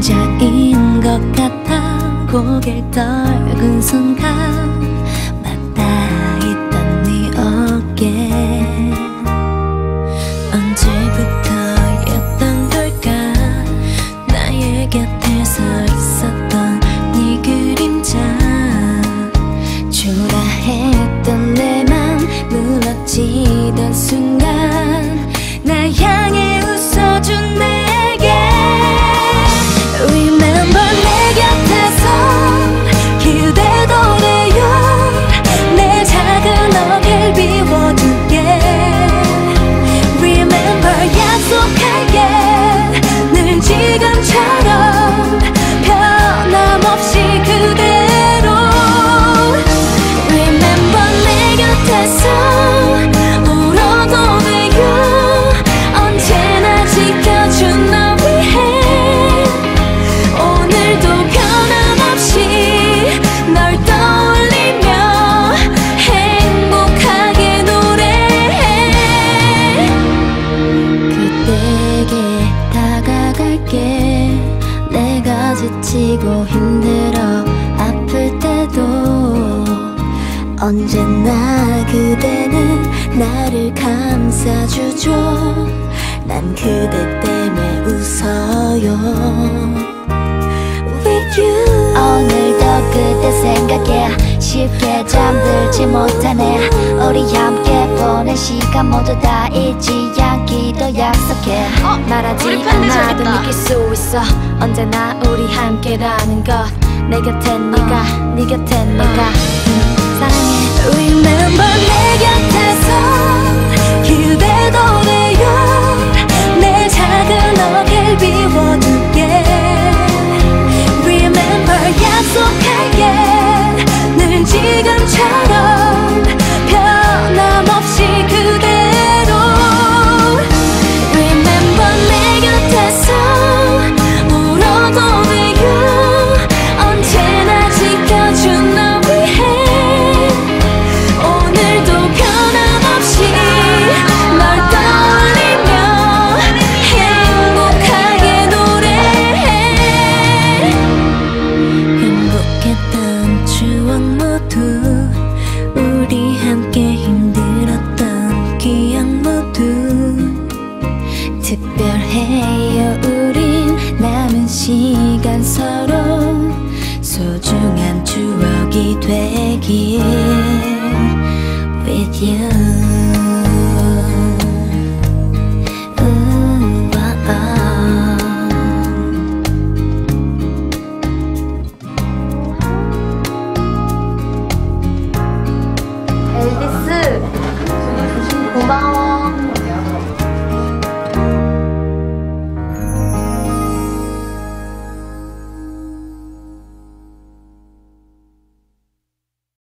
혼자인 것 같아 고개 떨군 순간 맞닿아있던 네 어깨 언제부터였던 걸까 나의 곁에 서 있었던 네 그림자 초라했던 내 맘 무너지던 순간 나 향해 웃어준 내게 내가 지치고 힘들어 아플 때도 언제나 그대는 나를 감싸주죠. 난 그대 때문에 웃어요. With you. 오늘도 그대 생각해 쉽게 잠들지 못하네. 우리 함께 보낸 시간 모두 다 잊지 않기도 약속해. 말하지 않아도 느낄 수 있어 언제나 우리 함께라는 것. 내 곁엔 네가 네 곁엔 내가 사랑해. Remember 내 곁에서 그대도 내 옆 내 작은 어깨를 비워줄게. Remember 약속할게 늘 지금처럼 변함없이 그대로. Remember 내 곁에서 울어도 돼요. 언제나 지켜준 너 위해 오늘도 변함없이 널 떠올리며 행복하게 노래해. 행복했던 추억 모두 우리 함께 힘들었던 기억 모두 특별해요. 우린 남은 시간 서로 소중한 추억이 되길. With you.